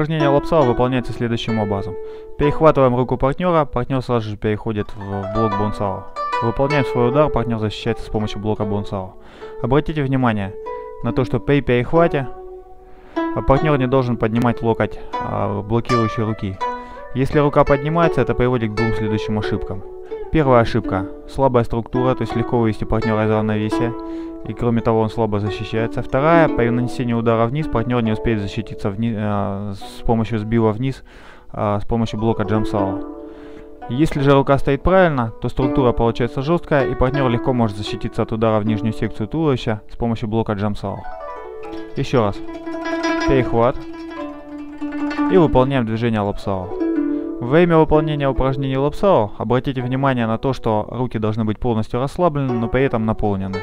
Упражнение лап сао выполняется следующим образом. Перехватываем руку партнера, партнер сразу же переходит в блок бон сао. Выполняем свой удар, партнер защищается с помощью блока бон сао. Обратите внимание на то, что при перехвате партнер не должен поднимать локоть блокирующей руки. Если рука поднимается, это приводит к двум следующим ошибкам. Первая ошибка – слабая структура, то есть легко вывести партнера из равновесия, и кроме того он слабо защищается. Вторая – при нанесении удара вниз партнер не успеет защититься с помощью сбива вниз, с помощью блока джам сао. Если же рука стоит правильно, то структура получается жесткая, и партнер легко может защититься от удара в нижнюю секцию туловища с помощью блока джам сао. Еще раз. Перехват. И выполняем движение лап сао. Во время выполнения упражнений лап сао обратите внимание на то, что руки должны быть полностью расслаблены, но при этом наполнены.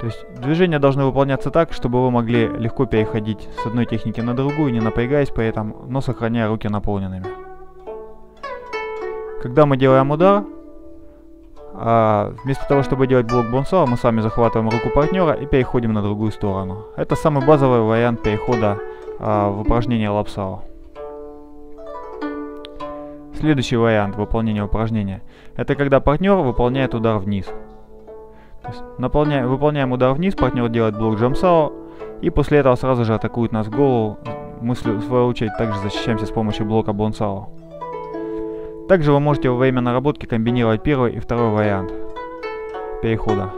То есть движения должны выполняться так, чтобы вы могли легко переходить с одной техники на другую, не напрягаясь при этом, но сохраняя руки наполненными. Когда мы делаем удар, вместо того, чтобы делать блок бон сао, мы сами захватываем руку партнера и переходим на другую сторону. Это самый базовый вариант перехода в упражнение лап сао. Следующий вариант выполнения упражнения – это когда партнер выполняет удар вниз. То есть выполняем удар вниз, партнер делает блок джам сао, и после этого сразу же атакует нас в голову. Мы, в свою очередь, также защищаемся с помощью блока бон сао. Также вы можете во время наработки комбинировать первый и второй вариант перехода.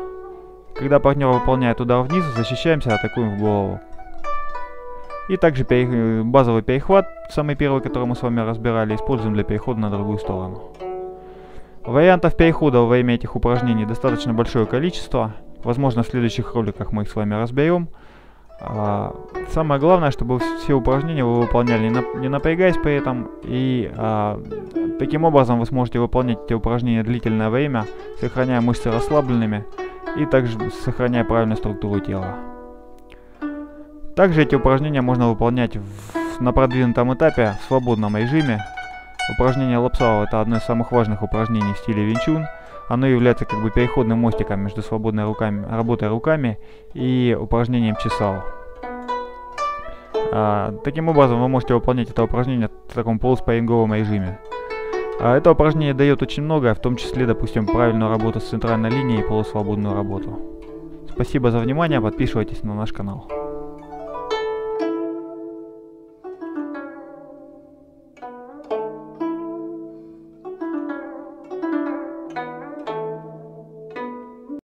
Когда партнер выполняет удар вниз, защищаемся, атакуем в голову. И также базовый перехват, самый первый, который мы с вами разбирали, используем для перехода на другую сторону. Вариантов перехода во время этих упражнений достаточно большое количество. Возможно, в следующих роликах мы их с вами разберем. Самое главное, чтобы все упражнения вы выполняли, не напрягаясь при этом. И таким образом вы сможете выполнять эти упражнения длительное время, сохраняя мышцы расслабленными и также сохраняя правильную структуру тела. Также эти упражнения можно выполнять на продвинутом этапе, в свободном режиме. Упражнение лап сао — это одно из самых важных упражнений в стиле винчун. Оно является как бы переходным мостиком между свободной работой руками и упражнением часау. Таким образом вы можете выполнять это упражнение в таком полуспарринговом режиме. Это упражнение дает очень многое, в том числе, допустим, правильную работу с центральной линией и полусвободную работу. Спасибо за внимание, подписывайтесь на наш канал.